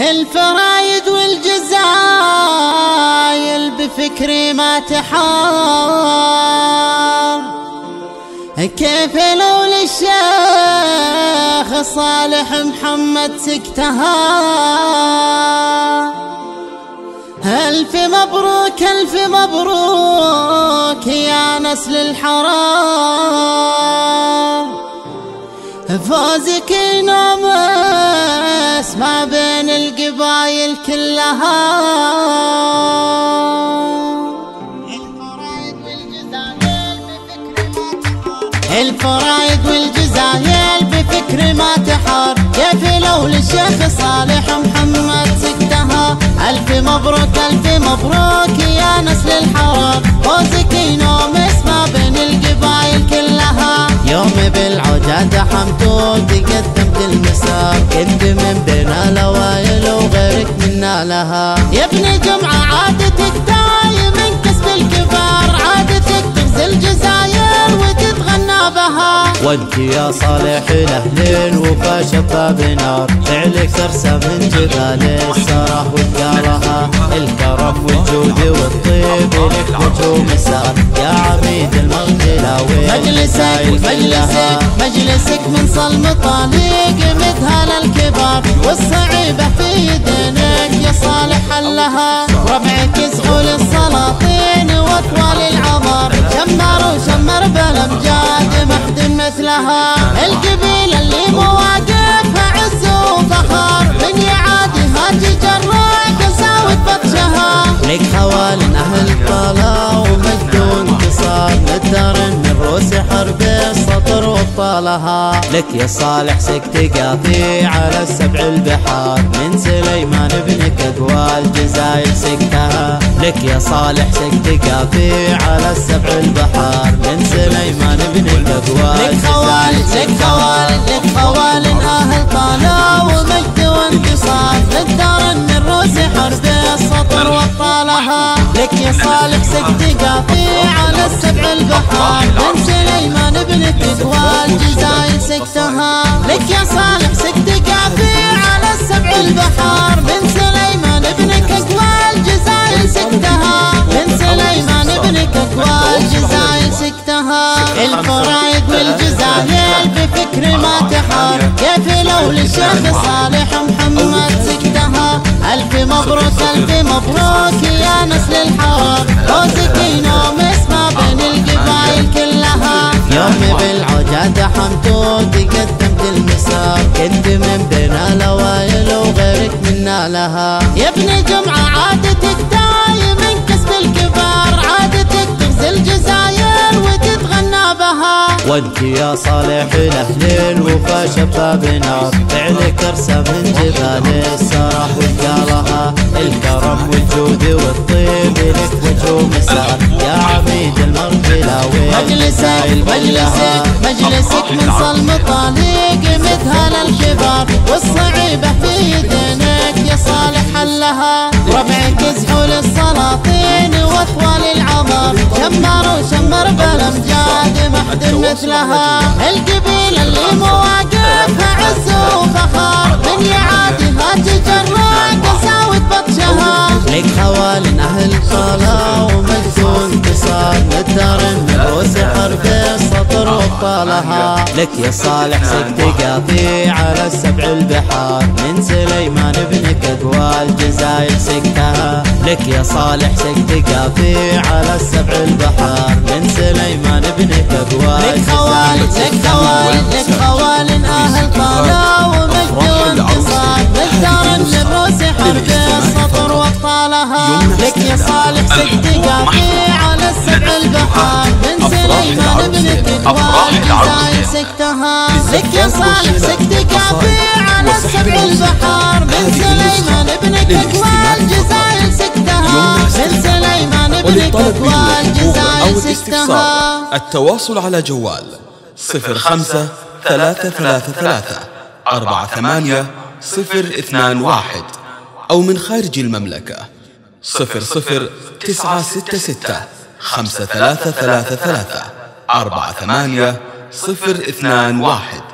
هالفرايد والجزايل بفكري ما تحار، كيف لو للشيخ صالح محمد سكتها. ألف مبروك ألف مبروك يا نسل الحرام، فوزك ينومس ما بين القبايل كلها. الفرايد والجزايل بفكر ما تحار، كيف لو للشيخ صالح محمد سكتها. ألف مبروك ألف مبروك يا نسل الحرام، فوزك ينومس ما بين القبايل كلها. يوم بالعجاة حمتو تقدمت المسار، كنت من بين الأوائل وغيرك منا لها. يا ابن جمعة عادتك دايم انكسب الكبار، عادتك تغزي الجزاير وتتغنى بها. وانت يا صالح الأهلين وفاشطة بنار، فعلك سرسة من جبال السرح وتجارها. الكرم والجود والطيب لك وجه مسار، يا عميد المغفلة مجلسك مجلسك مجلسك من صلم طليق مدها للكبار، والصعيبة في يدينك يا صالح حلها. ربعك يسعوا للسلاطين واطوال العمر، شمر وشمر بالامجاد ما حد مثلها. القبيلة اللي مواقفها عز وفخار، من يعادها تجرح تساوي بطشها. لك خوال اهل طلا ومجد وانتصار، ندرن روسي حرب السطر وابطالها. لك يا صالح سكت قاطي على السبع البحار، من سليمان ابنك اقوى الجزاير سكتها. لك يا صالح سكت قاطي على السبع البحار، من سليمان ابنك اقوى الجزاير سكتها. لك خوالد لك خوالد اهل طاله ومجد وانتصار، للدار من روسي حرب السطر وابطالها. لك يا صالح سكت قاطي على السبع البحار، من سليمان ابنك اقوى الجزاير سكتها. لك يا صالح سكت قاطي على السبع البحار، من سليمان ابنك اقوى الجزاير سكتها. من سليمان ابنك اقوى الجزاير سكتها. الفرايد والجزاير بفكر ما تحار، كيف لو للشيخ صالح محمد سكتها. ألف مبروك ألف مبروك يا نسل الحرام، فوزك ينومس ما بين القبائل كلها. يوم بالعجاة حمتو تقدمت المسار، كنت من بين الأوائل وغيرك منا لها. يا ابن جمعة عادتك دايم انكسب الكبار، عادتك تغزي الجزاير وتتغنى بها. وانت يا صالح الاهلين وفاشطة بنار، فعلك رسم من جبال السرح وتجارها. الكرم والجود والطيب لك وجه مسار، يا عميد المرجلة مجلسك مجلسك مجلسك من صلم طليق مدها للكبار، والصعيبة في يدينك يا صالح حلها. ربعك يسعوا للسلاطين واطوال العمر، شمر وشمر بالامجاد ما حد مثلها. القبيلة اللي مواقفها عز وفخار، من يعادها تجرع تساوي بطشها. لك خوال اهل صلاة ومجد وانتصار، للدارن روسي حرب السطر وابطالها. لك يا صالح سكت قاطي على السبع البحار، من سليمان ابنك اقوى الجزاير سكتها. لك يا صالح سكت قاطي على السبع البحار، من سليمان ابنك اقوى الجزاير سكتها. لك خوالد لك خوالد لك خوالد اهل طاله ومجد وانتصار، للدارن روسي حرب السطر وابطالها. لك يا صالح سكت قاطي على السبع البحار، من سليمان ابنك اقوى الجزاير سكتها. لك يا صالح سكت قاطي على السبع البحار، من سليمان ابنك اقوى الجزاير سكتها. من سليمان ابنك اقوى الجزاير سكتها. التواصل على جوال 05 333 48021 أو من خارج المملكة 00 966 5333 48021.